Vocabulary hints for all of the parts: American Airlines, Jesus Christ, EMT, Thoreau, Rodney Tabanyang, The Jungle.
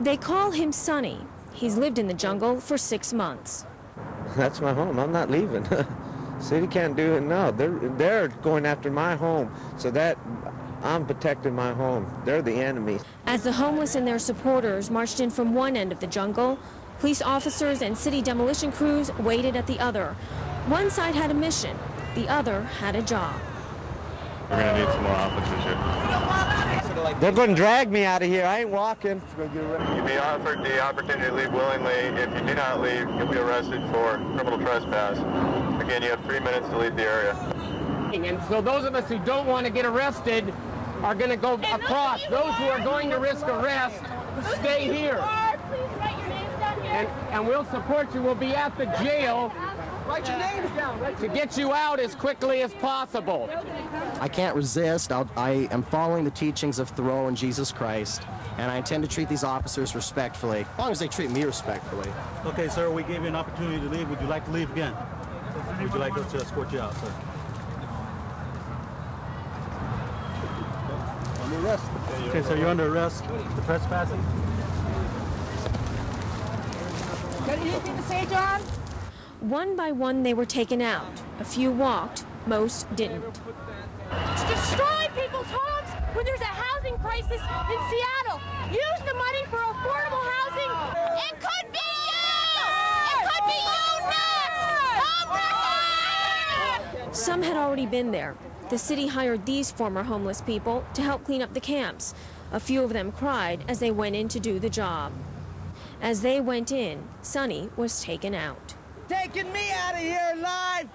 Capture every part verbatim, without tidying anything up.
They call him Sonny. He's lived in the jungle for six months. That's my home. I'm not leaving. City can't do it now. They're, they're going after my home, so that I'm protecting my home. They're the enemy. As the homeless and their supporters marched in from one end of the jungle, police officers and city demolition crews waited at the other. One side had a mission, the other had a job. We're going to need some more officers here. They're going to drag me out of here. I ain't walking. You'll be offered the opportunity to leave willingly. If you do not leave, you'll be arrested for criminal trespass. Again, you have three minutes to leave the area. And so those of us who don't want to get arrested are going to go across. Those who are going to risk arrest, stay here. And, and we'll support you. We'll be at the jail. Write your names down. To get you out as quickly as possible. I can't resist. I'll, I am following the teachings of Thoreau and Jesus Christ, and I intend to treat these officers respectfully, as long as they treat me respectfully. Okay, sir, we gave you an opportunity to leave. Would you like to leave again? Would you like us to escort you out, sir? Under arrest. Okay, so you're under arrest for trespassing? Got anything to say, John? One by one, they were taken out. A few walked, most didn't. To destroy people's homes when there's a housing crisis in Seattle. Use the money for affordable housing. It could be you! It could be you next! Homewrecker! Some had already been there. The city hired these former homeless people to help clean up the camps. A few of them cried as they went in to do the job. As they went in, Sonny was taken out. Taking me out of here alive.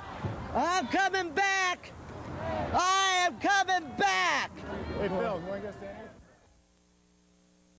I'm coming back. I am coming back. Hey, Phil, you want to go stand here?